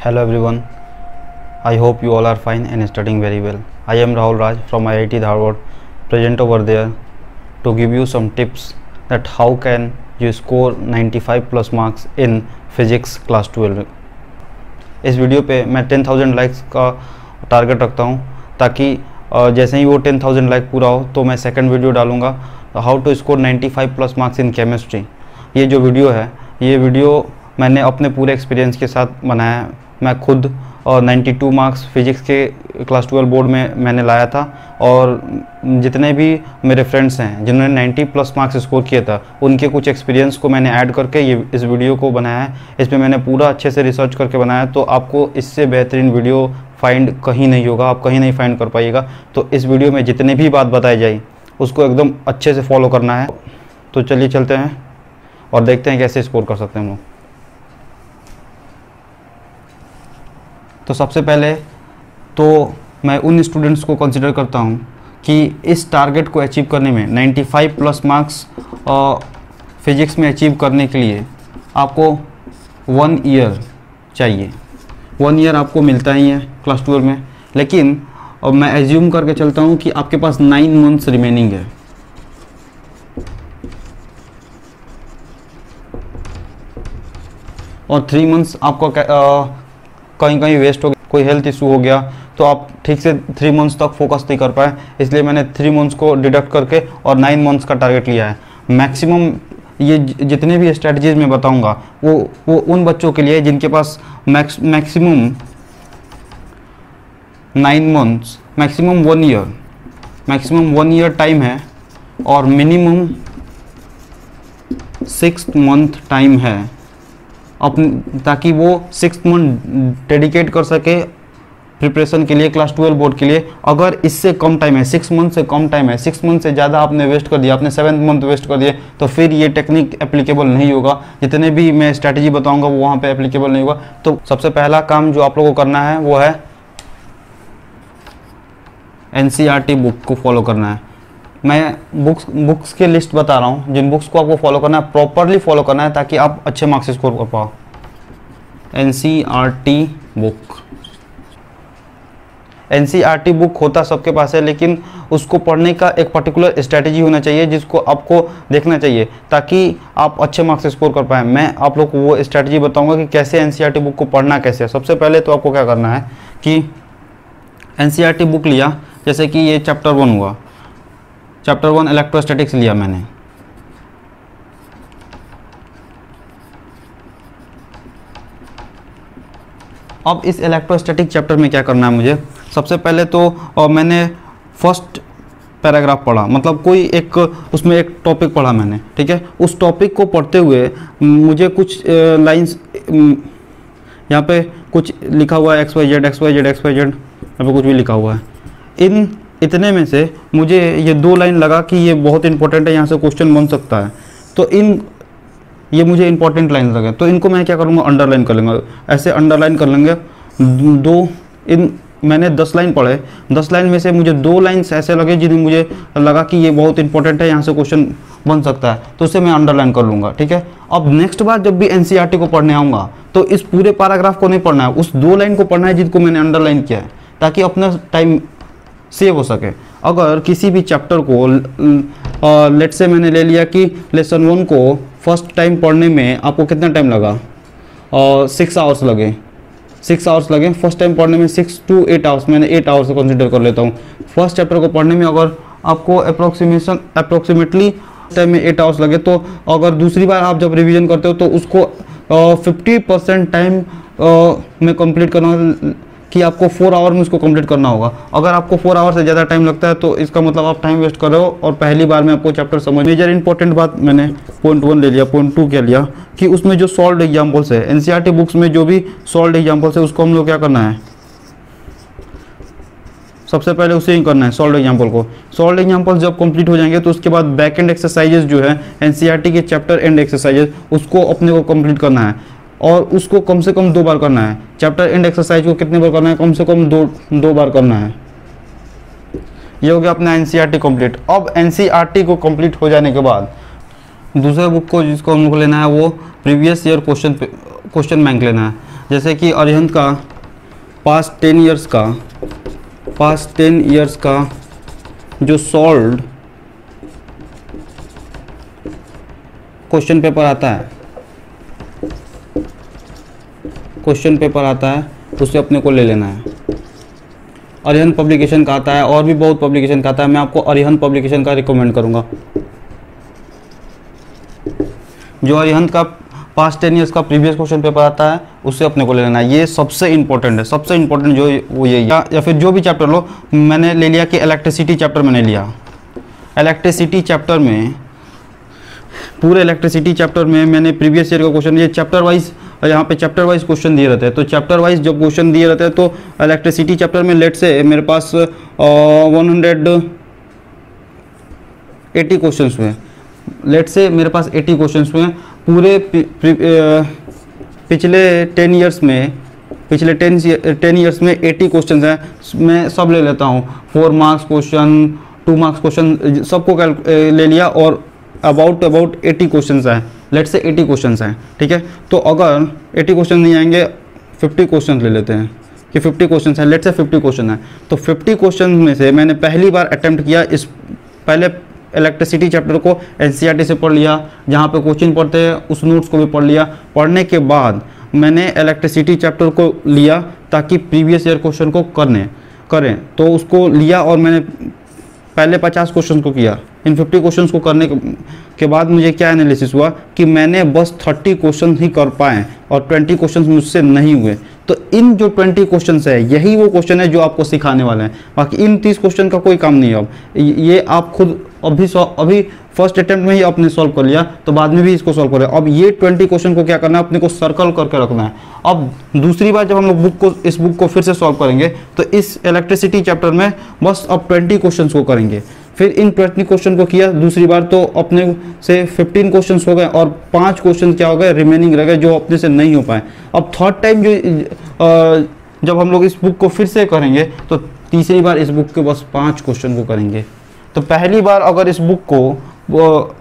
Hello everyone, I hope you all are fine and studying very well. I am Rahul Raj from IIT Dharwad, present over there to give you some tips that how can you score 95 plus marks in physics class 12। इस video पे मैं 10,000 likes का target रखता हूँ ताकि जैसे ही वो 10,000 like पूरा हो तो मैं सेकंड वीडियो डालूँगा how to score 95 plus marks in chemistry. ये जो वीडियो है ये वीडियो मैंने अपने पूरे एक्सपीरियंस के साथ बनाया है। मैं खुद 92 मार्क्स फिजिक्स के क्लास 12 बोर्ड में मैंने लाया था और जितने भी मेरे फ्रेंड्स हैं जिन्होंने 90 प्लस मार्क्स स्कोर किया था उनके कुछ एक्सपीरियंस को मैंने ऐड करके ये इस वीडियो को बनाया है। इसमें मैंने पूरा अच्छे से रिसर्च करके बनाया, तो आपको इससे बेहतरीन वीडियो फाइंड कहीं नहीं होगा, आप कहीं नहीं फाइंड कर पाइएगा। तो इस वीडियो में जितनी भी बात बताई जाए उसको एकदम अच्छे से फॉलो करना है। तो चलिए चलते हैं और देखते हैं कैसे स्कोर कर सकते हैं हम लोग। तो सबसे पहले तो मैं उन स्टूडेंट्स को कंसिडर करता हूं कि इस टारगेट को अचीव करने में 95 प्लस मार्क्स फिजिक्स में अचीव करने के लिए आपको 1 ईयर चाहिए। 1 ईयर आपको मिलता ही है क्लास 12 में, लेकिन अब मैं एज्यूम करके चलता हूं कि आपके पास 9 मंथ्स रिमेनिंग है। और 3 मंथ्स आपको कहीं कहीं वेस्ट हो गया, कोई हेल्थ इशू हो गया तो आप ठीक से 3 मंथ्स तक फोकस नहीं कर पाए, इसलिए मैंने 3 मंथ्स को डिडक्ट करके और 9 मंथ्स का टारगेट लिया है। मैक्सिमम ये जितने भी स्ट्रेटजीज मैं बताऊंगा वो उन बच्चों के लिए जिनके पास maximum 9 months, maximum 1 year, maximum 1 year time है और मिनिमम 6 मंथ टाइम है अपने, ताकि वो 6 मंथ डेडिकेट कर सके प्रिपरेशन के लिए क्लास 12 बोर्ड के लिए। अगर इससे कम टाइम है, 6 मंथ से कम टाइम है, 6 मंथ से ज़्यादा आपने वेस्ट कर दिया, आपने 7 मंथ वेस्ट कर दिए, तो फिर ये टेक्निक एप्लीकेबल नहीं होगा। जितने भी मैं स्ट्रैटेजी बताऊंगा वो वहाँ पे एप्लीकेबल नहीं होगा। तो सबसे पहला काम जो आप लोगों को करना है वो है NCERT बुक को फॉलो करना है। मैं बुक्स के लिस्ट बता रहा हूँ, जिन बुक्स को आपको फॉलो करना है प्रॉपरली फॉलो करना है ताकि आप अच्छे मार्क्स स्कोर कर पाओ। NCERT बुक होता सबके पास है, लेकिन उसको पढ़ने का एक पर्टिकुलर स्ट्रेटजी होना चाहिए जिसको आपको देखना चाहिए ताकि आप अच्छे मार्क्स स्कोर कर पाएँ। मैं आप लोग को वो स्ट्रेटजी बताऊँगा कि कैसे NCERT बुक को पढ़ना कैसे है। सबसे पहले तो आपको क्या करना है कि NCERT बुक लिया, जैसे कि ये चैप्टर 1 हुआ, चैप्टर 1 इलेक्ट्रोस्टैटिक्स लिया मैंने। अब इस इलेक्ट्रोस्टैटिक चैप्टर में क्या करना है मुझे, सबसे पहले तो मैंने फर्स्ट पैराग्राफ पढ़ा, मतलब कोई एक उसमें एक टॉपिक पढ़ा मैंने, ठीक है। उस टॉपिक को पढ़ते हुए मुझे कुछ लाइंस यहाँ पे कुछ लिखा हुआ है, XYZ यहाँ पे कुछ भी लिखा हुआ है, इन इतने में से मुझे ये 2 लाइन लगा कि ये बहुत इंपॉर्टेंट है, यहाँ से क्वेश्चन बन सकता है, तो इन ये मुझे इंपॉर्टेंट लाइन लगे तो इनको मैं क्या करूँगा अंडरलाइन कर लूँगा, ऐसे अंडरलाइन कर लेंगे। 10 लाइन पढ़े, 10 लाइन में से मुझे 2 लाइन्स ऐसे लगे जिन्हें मुझे लगा कि ये बहुत इंपॉर्टेंट है, यहाँ से क्वेश्चन बन सकता है, तो उसे मैं अंडरलाइन कर लूँगा, ठीक है। अब नेक्स्ट बार जब भी NCERT को पढ़ने आऊँगा तो इस पूरे पैराग्राफ को नहीं पढ़ना है, उस 2 लाइन को पढ़ना है जिनको मैंने अंडरलाइन किया है, ताकि अपना टाइम सेव हो सके। अगर किसी भी चैप्टर को लेट्स से मैंने ले लिया कि लेसन 1 को फर्स्ट टाइम पढ़ने में आपको कितना टाइम लगा, 6 आवर्स लगे, 6 आवर्स लगे फर्स्ट टाइम पढ़ने में, 6 to 8 आवर्स, मैंने 8 आवर्स को कंसिडर कर लेता हूँ। फर्स्ट चैप्टर को पढ़ने में अगर आपको अप्रोक्सीमेटली टाइम में 8 आवर्स लगे, तो अगर दूसरी बार आप जब रिविज़न करते हो तो उसको 50% टाइम में कंप्लीट करना कि आपको 4 आवर में उसको कंप्लीट करना होगा। अगर आपको 4 आवर से ज़्यादा टाइम लगता है तो इसका मतलब आप टाइम वेस्ट कर रहे हो और पहली बार में आपको चैप्टर समझ। मेजर इंपॉर्टेंट बात मैंने पॉइंट 1 ले लिया, पॉइंट 2 क्या लिया कि उसमें जो सॉल्व्ड एग्जाम्पल्स है, NCERT बुक्स में जो भी सॉल्व्ड एग्जाम्पल्स है उसको हम लोग क्या करना है, सबसे पहले उसे ही करना है सॉल्व्ड एग्जाम्पल को। सॉल्व्ड एग्जाम्पल्स जब कंप्लीट हो जाएंगे तो उसके बाद बैक एंड एक्सरसाइजेज जो है NCERT के चैप्टर एंड एक्सरसाइजेज उसको अपने को कंप्लीट करना है। और उसको कम से कम 2 बार करना है। चैप्टर एंड एक्सरसाइज को कितने बार करना है? कम से कम दो बार करना है। ये हो गया अपना एनसीईआरटी कंप्लीट। अब एनसीईआरटी को कंप्लीट हो जाने के बाद दूसरे बुक को जिसको हम लोग लेना है वो प्रीवियस ईयर क्वेश्चन बैंक लेना है। जैसे कि अरिहंत का पास्ट 10 ईयर्स का जो सॉल्व्ड क्वेश्चन पेपर आता है उसे अपने को ले लेना है। अरिहंत पब्लिकेशन का आता है और भी बहुत पब्लिकेशन का आता है। मैं आपको अरिहंत पब्लिकेशन का रिकमेंड करूँगा। जो अरिहंत का पास्ट 10 ईयर्स का प्रीवियस क्वेश्चन पेपर आता है उससे अपने को ले लेना है। ये सबसे इंपॉर्टेंट है, सबसे इंपॉर्टेंट जो वो यही है। या फिर जो भी चैप्टर लो, मैंने ले लिया कि इलेक्ट्रिसिटी चैप्टर मैंने लिया। इलेक्ट्रिसिटी चैप्टर में पूरे इलेक्ट्रिसिटी चैप्टर में मैंने प्रीवियस ईयर का क्वेश्चन, ये चैप्टर वाइज यहाँ पे चैप्टर वाइज क्वेश्चन दिए रहते हैं। तो चैप्टर वाइज जब क्वेश्चन दिए रहते हैं तो इलेक्ट्रिसिटी चैप्टर में लेट से मेरे पास 180 क्वेश्चंस हुए। लेट से मेरे पास 80 क्वेश्चंस हुए पूरे पिछले 10 ईयर्स में 80 क्वेश्चंस हैं। मैं सब ले लेता हूँ, 4 मार्क्स क्वेश्चन, 2 मार्क्स क्वेश्चन, सबको ले लिया और अबाउट 80 क्वेश्चंस हैं। लेट से 80 क्वेश्चंस हैं, ठीक है। तो अगर 80 क्वेश्चन नहीं आएंगे 50 क्वेश्चन ले लेते हैं कि 50 क्वेश्चन हैं, लेट से 50 क्वेश्चन हैं। तो 50 क्वेश्चन में से मैंने पहली बार अटैम्प्ट किया। इस पहले इलेक्ट्रिसिटी चैप्टर को एनसीईआरटी से पढ़ लिया, जहाँ पे कोचिंग पढ़ते हैं उस नोट्स को भी पढ़ लिया। पढ़ने के बाद मैंने इलेक्ट्रिसिटी चैप्टर को लिया ताकि प्रीवियस ईयर क्वेश्चन को करें। तो उसको लिया और मैंने पहले 50 क्वेश्चन को किया। इन 50 क्वेश्चन को करने के बाद मुझे क्या एनालिसिस हुआ कि मैंने बस 30 क्वेश्चन ही कर पाए और 20 क्वेश्चन मुझसे नहीं हुए। तो इन जो 20 क्वेश्चन है, यही वो क्वेश्चन है जो आपको सिखाने वाले हैं। बाकी इन 30 क्वेश्चन का कोई काम नहीं है। अब ये आप खुद अभी फर्स्ट अटेम्प्ट में ही आपने सॉल्व कर लिया तो बाद में भी इसको सॉल्व करें। अब ये 20 क्वेश्चन को क्या करना है, अपने को सर्कल करके रखना है। अब दूसरी बार जब हम लोग इस बुक को फिर से सॉल्व करेंगे तो इस इलेक्ट्रिसिटी चैप्टर में बस अब 20 क्वेश्चन को करेंगे। फिर इन 20 क्वेश्चन को किया दूसरी बार तो अपने से 15 क्वेश्चन हो गए और 5 क्वेश्चन क्या हो गए, रिमेनिंग रह गए जो अपने से नहीं हो पाए। अब थर्ड टाइम जब हम लोग इस बुक को फिर से करेंगे तो तीसरी बार इस बुक के बस 5 क्वेश्चन को करेंगे। तो पहली बार अगर इस बुक को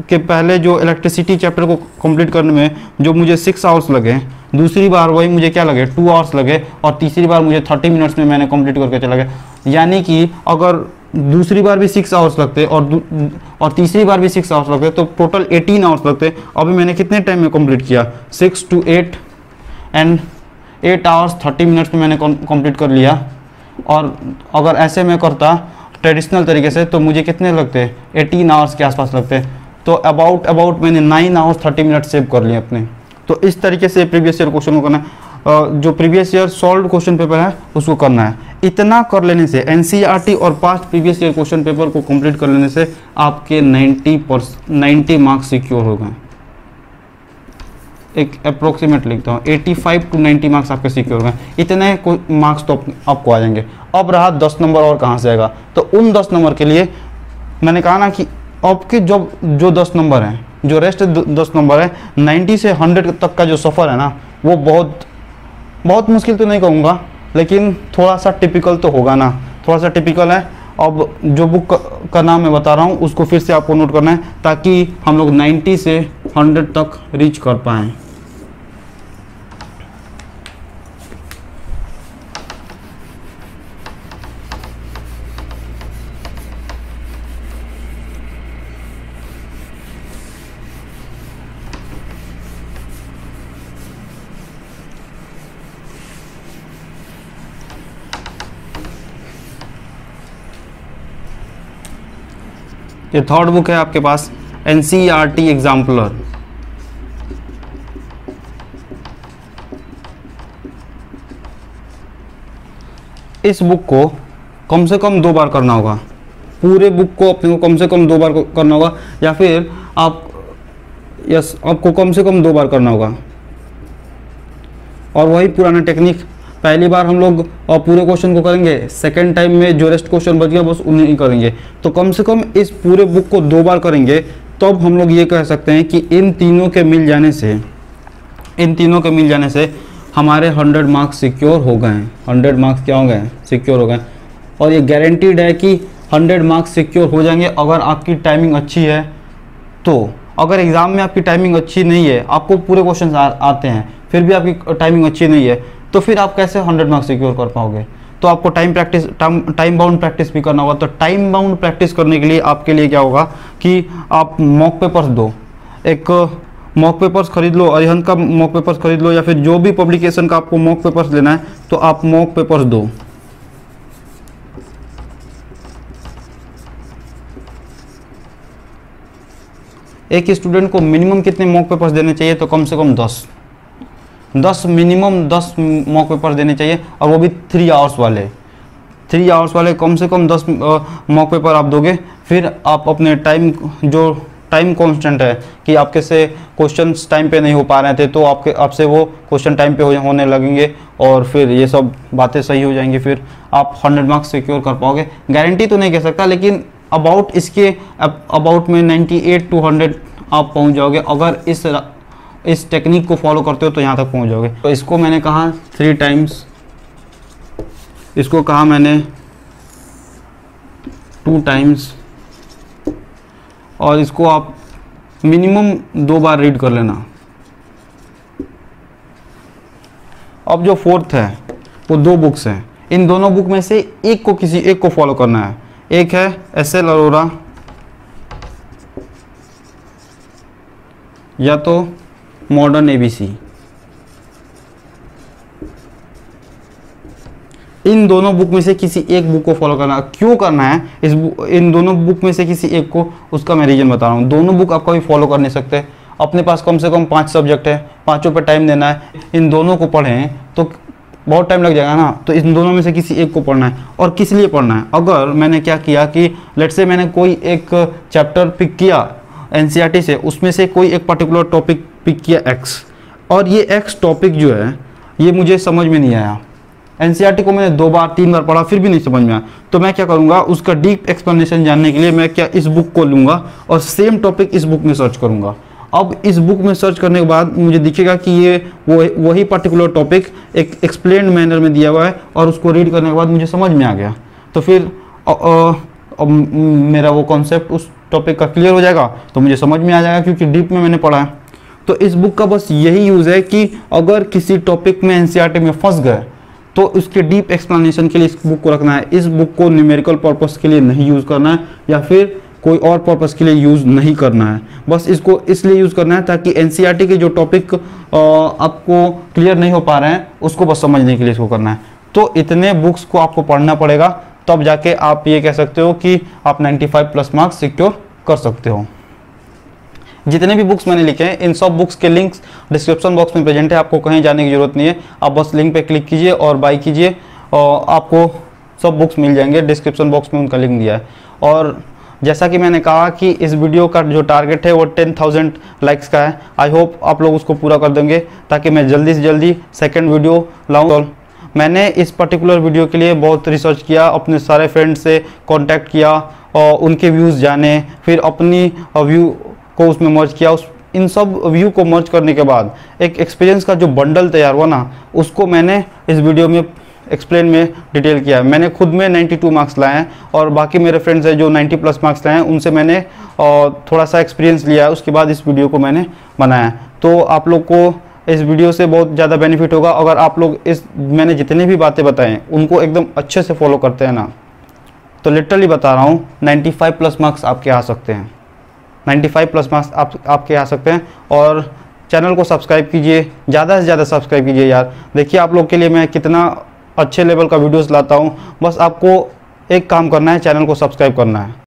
के पहले जो इलेक्ट्रिसिटी चैप्टर को कंप्लीट करने में जो मुझे 6 आवर्स लगे, दूसरी बार वही मुझे क्या लगे, 2 आवर्स लगे और तीसरी बार मुझे 30 मिनट्स में मैंने कंप्लीट करके चला गया। यानी कि अगर दूसरी बार भी 6 आवर्स लगते और तीसरी बार भी 6 आवर्स लगते तो टोटल 18 आवर्स लगते। अभी मैंने कितने टाइम में कंप्लीट किया, 6 to 8 एंड 8 आवर्स 30 मिनट्स में मैंने कंप्लीट कर लिया। और अगर ऐसे मैं करता ट्रेडिशनल तरीके से तो मुझे कितने लगते, 18 आवर्स के आसपास लगते। तो अबाउट मैंने 9 आवर्स 30 मिनट सेव कर लिए अपने। तो इस तरीके से प्रीवियस ईयर क्वेश्चन को करना है, जो previous year solved question paper है उसको करना है। इतना कर लेने से एनसीईआरटी और past previous year question paper को कंप्लीट कर लेने से आपके 90 मार्क्स सिक्योर हो गए। एक अप्रोक्सीमेट लिखता हूँ, 85 टू 90 मार्क्स आपके सिक्योर हो गए। इतने मार्क्स तो आपको आ जाएंगे। अब रहा 10 नंबर और कहाँ से आएगा। तो उन 10 नंबर के लिए मैंने कहा ना कि आपके जो 10 नंबर हैं, जो रेस्ट 10 नंबर है, 90 से 100 तक का जो सफ़र है ना वो बहुत मुश्किल तो नहीं कहूँगा, लेकिन थोड़ा सा टिपिकल तो होगा ना, थोड़ा सा टिपिकल है। अब जो बुक का नाम मैं बता रहा हूँ उसको फिर से आपको नोट करना है ताकि हम लोग 90 से 100 तक रीच कर पाएँ। ये थर्ड बुक है आपके पास, एनसीईआरटी एग्जाम्पलर। इस बुक को कम से कम 2 बार करना होगा। पूरे बुक को अपने को कम से कम 2 बार करना होगा या फिर आपको कम से कम 2 बार करना होगा। और वही पुराना टेक्निक, पहली बार हम लोग पूरे क्वेश्चन को करेंगे, सेकेंड टाइम में जो रेस्ट क्वेश्चन बच गया बस उन्हें ही करेंगे। तो कम से कम इस पूरे बुक को 2 बार करेंगे तब हम लोग ये कह सकते हैं कि इन तीनों के मिल जाने से इन तीनों के मिल जाने से हमारे 100 मार्क्स सिक्योर हो गए हैं। 100 मार्क्स क्या हो गए, सिक्योर हो गए। और ये गारंटीड है कि 100 मार्क्स सिक्योर हो जाएंगे अगर आपकी टाइमिंग अच्छी है तो। अगर एग्ज़ाम में आपकी टाइमिंग अच्छी नहीं है, आपको पूरे क्वेश्चन आते हैं फिर भी आपकी टाइमिंग अच्छी नहीं है, तो फिर आप कैसे 100 मार्क्स सिक्योर कर पाओगे। तो आपको टाइम बाउंड प्रैक्टिस भी करना होगा। तो टाइम बाउंड प्रैक्टिस करने के लिए आपके लिए क्या होगा कि आप मॉक पेपर्स दो, एक मॉक पेपर्स खरीद लो, अरिहंत का मॉक पेपर्स खरीद लो या फिर जो भी पब्लिकेशन का आपको मॉक पेपर्स लेना है तो आप मॉक पेपर्स दो। एक स्टूडेंट को मिनिमम कितने मॉक पेपर्स देने चाहिए, तो कम से कम 10 मिनिमम 10 मॉक पेपर्स देने चाहिए, और वो भी 3 आवर्स वाले। 3 आवर्स वाले कम से कम 10 मॉक पेपर आप दोगे, फिर आप अपने टाइम, जो टाइम कॉन्स्टेंट है कि आपके से क्वेश्चंस टाइम पे नहीं हो पा रहे थे तो आपके आपसे वो क्वेश्चन टाइम पे होने लगेंगे और फिर ये सब बातें सही हो जाएंगी, फिर आप 100 मार्क्स सिक्योर कर पाओगे। गारंटी तो नहीं कह सकता, लेकिन अबाउट इसके अबाउट में 98 to 100 आप पहुंच जाओगे अगर इस टेक्निक को फॉलो करते हो तो यहाँ तक पहुँच जाओगे। तो इसको मैंने कहा 3 टाइम्स, इसको कहा मैंने 2 टाइम्स, और इसको आप मिनिमम 2 बार रीड कर लेना। अब जो 4th है वो 2 बुक्स हैं, इन दोनों बुक में से किसी एक को फॉलो करना है। एक है S.L. अरोरा या तो मॉडर्न ABC, इन दोनों बुक में से किसी एक बुक को फॉलो करना। क्यों करना है इन दोनों बुक में से किसी एक को, उसका मैं रीजन बता रहा हूँ। दोनों बुक आप कभी फॉलो कर नहीं सकते, अपने पास कम से कम 5 सब्जेक्ट है, 5 पे टाइम देना है। इन दोनों को पढ़ें तो बहुत टाइम लग जाएगा ना, तो इन दोनों में से किसी एक को पढ़ना है। और किस लिए पढ़ना है, अगर मैंने क्या किया कि लेट से मैंने कोई एक चैप्टर पिक किया NCERT से, उसमें से कोई एक पर्टिकुलर टॉपिक पिक किया X, और ये X टॉपिक जो है ये मुझे समझ में नहीं आया। NCERT को मैंने 2 बार 3 बार पढ़ा फिर भी नहीं समझ में आया, तो मैं क्या करूँगा, उसका डीप एक्सप्लेनेशन जानने के लिए मैं क्या इस बुक को लूँगा और सेम टॉपिक इस बुक में सर्च करूँगा। अब इस बुक में सर्च करने के बाद मुझे दिखेगा कि ये वही पर्टिकुलर टॉपिक एक एक्सप्लेन्ड मैनर में दिया हुआ है, और उसको रीड करने के बाद मुझे समझ में आ गया, तो फिर मेरा वो कॉन्सेप्ट उस टॉपिक का क्लियर हो जाएगा, तो मुझे समझ में आ जाएगा क्योंकि डीप में मैंने पढ़ा है। तो इस बुक का बस यही यूज़ है कि अगर किसी टॉपिक में NCERT में फंस गए तो उसके डीप एक्सप्लेनेशन के लिए इस बुक को रखना है। इस बुक को न्यूमेरिकल पर्पज़ के लिए नहीं यूज़ करना है या फिर कोई और पर्पज़ के लिए यूज़ नहीं करना है, बस इसको इसलिए यूज़ करना है ताकि NCERT के जो टॉपिक आपको क्लियर नहीं हो पा रहे हैं उसको बस समझने के लिए इसको करना है। तो इतने बुक्स को आपको पढ़ना पड़ेगा, तब जाके आप ये कह सकते हो कि आप 95+ मार्क्स सिक्योर कर सकते हो। जितने भी बुक्स मैंने लिखे हैं इन सब बुक्स के लिंक्स डिस्क्रिप्शन बॉक्स में प्रेजेंट है, आपको कहीं जाने की ज़रूरत नहीं है, आप बस लिंक पे क्लिक कीजिए और बाय कीजिए, और आपको सब बुक्स मिल जाएंगे। डिस्क्रिप्शन बॉक्स में उनका लिंक दिया है। और जैसा कि मैंने कहा कि इस वीडियो का जो टारगेट है वो 10,000 लाइक्स का है, आई होप आप लोग उसको पूरा कर देंगे ताकि मैं जल्दी से जल्दी सेकेंड वीडियो लाऊँ। मैंने इस पर्टिकुलर वीडियो के लिए बहुत रिसर्च किया, अपने सारे फ्रेंड से कांटेक्ट किया और उनके व्यूज़ जाने, फिर अपनी व्यू को उसमें मर्ज किया। इन सब व्यू को मर्ज करने के बाद एक एक्सपीरियंस का जो बंडल तैयार हुआ ना, उसको मैंने इस वीडियो में एक्सप्लेन में डिटेल किया है। मैंने खुद में 92 मार्क्स लाए हैं और बाकी मेरे फ्रेंड्स हैं जो 90+ मार्क्स लाए हैं, उनसे मैंने थोड़ा सा एक्सपीरियंस लिया है, उसके बाद इस वीडियो को मैंने बनाया। तो आप लोग को इस वीडियो से बहुत ज़्यादा बेनिफिट होगा अगर आप लोग मैंने जितनी भी बातें बताएं उनको एकदम अच्छे से फॉलो करते हैं ना, तो लिटरली बता रहा हूँ 95+ मार्क्स आपके आ सकते हैं। 95+ मार्क्स आपके आ सकते हैं। और चैनल को सब्सक्राइब कीजिए, ज़्यादा से ज़्यादा सब्सक्राइब कीजिए यार। देखिए आप लोग के लिए मैं कितना अच्छे लेवल का वीडियोस लाता हूँ, बस आपको एक काम करना है, चैनल को सब्सक्राइब करना है।